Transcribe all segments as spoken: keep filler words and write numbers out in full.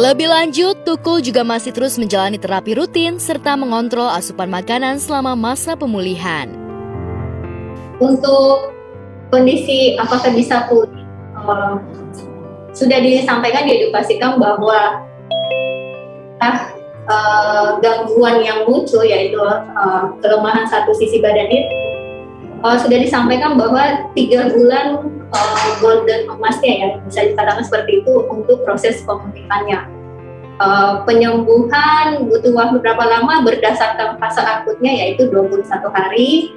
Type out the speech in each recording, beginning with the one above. Lebih lanjut, Tukul juga masih terus menjalani terapi rutin serta mengontrol asupan makanan selama masa pemulihan. Untuk kondisi apakah bisa pulih, um, sudah disampaikan, diedukasikan bahwa nah, uh, gangguan yang muncul yaitu uh, kelemahan satu sisi badan itu uh, sudah disampaikan bahwa tiga bulan Uh, golden emasnya ya, bisa dikatakan seperti itu untuk proses pemulihannya. Uh, penyembuhan butuh waktu berapa lama berdasarkan fase akutnya yaitu dua puluh satu hari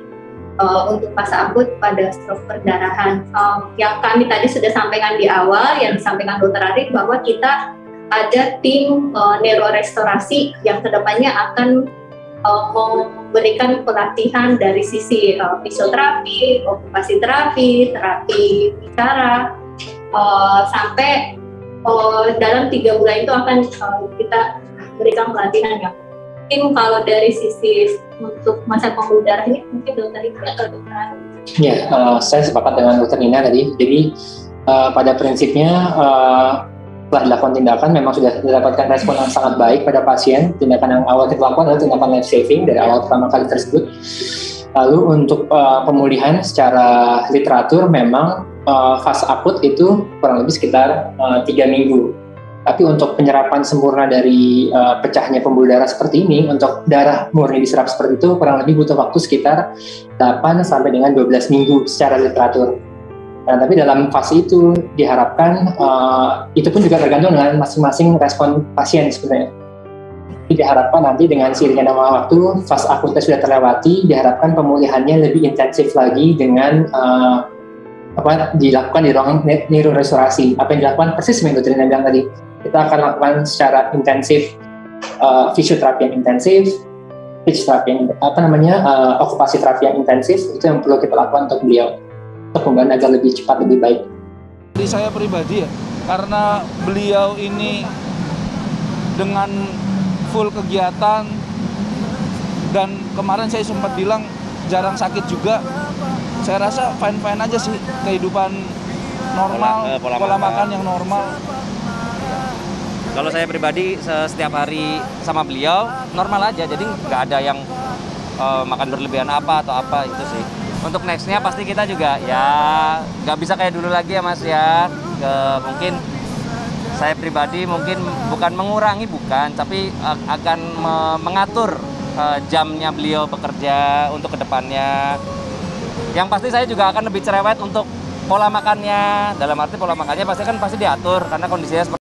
uh, untuk fase akut pada stroke perdarahan. Uh, yang kami tadi sudah sampaikan di awal, yang disampaikan Dokter Arif bahwa kita ada tim uh, neurorestorasi yang kedepannya akan uh, memberikan pelatihan dari sisi uh, fisioterapi, okupasi terapi, terapi bicara, uh, sampai uh, dalam tiga bulan itu akan uh, kita berikan pelatihan ya. Mungkin kalau dari sisi untuk masa pembuluh darah ini mungkin Dokter Nina atau Dokter. Ya, uh, saya sepakat dengan Dokter Nina tadi. Jadi uh, pada prinsipnya uh, setelah dilakukan tindakan memang sudah mendapatkan respon yang sangat baik pada pasien. Tindakan yang awal kita lakukan adalah tindakan life saving dari awal pertama kali tersebut. Lalu untuk uh, pemulihan secara literatur memang uh, fase akut itu kurang lebih sekitar uh, tiga minggu. Tapi untuk penyerapan sempurna dari uh, pecahnya pembuluh darah seperti ini, untuk darah murni diserap seperti itu kurang lebih butuh waktu sekitar delapan sampai dengan dua belas minggu secara literatur. Nah, tapi dalam fase itu diharapkan uh, itu pun juga tergantung dengan masing-masing respon pasien sebenarnya. Jadi diharapkan nanti dengan seiringnya waktu fase akutnya sudah terlewati, diharapkan pemulihannya lebih intensif lagi dengan uh, apa dilakukan di ruang neurorestorasi. Apa yang dilakukan persis yang Dokter Nina bilang tadi, kita akan lakukan secara intensif uh, fisioterapi yang intensif, speech therapy yang, apa namanya uh, okupasi terapi yang intensif, itu yang perlu kita lakukan untuk beliau. Pemulihan agar lebih cepat, lebih baik. Jadi saya pribadi ya, karena beliau ini dengan full kegiatan dan kemarin saya sempat bilang jarang sakit juga. Saya rasa fine-fine aja sih, kehidupan normal, pola, eh, pola, pola makan. makan yang normal. Kalau saya pribadi setiap hari sama beliau normal aja, jadi nggak ada yang eh, makan berlebihan apa atau apa itu sih. Untuk nextnya pasti kita juga ya nggak bisa kayak dulu lagi ya Mas ya. Ke, mungkin saya pribadi mungkin bukan mengurangi bukan, tapi uh, akan me mengatur uh, jamnya beliau bekerja untuk kedepannya. Yang pasti saya juga akan lebih cerewet untuk pola makannya. Dalam arti pola makannya pasti kan pasti diatur karena kondisinya seperti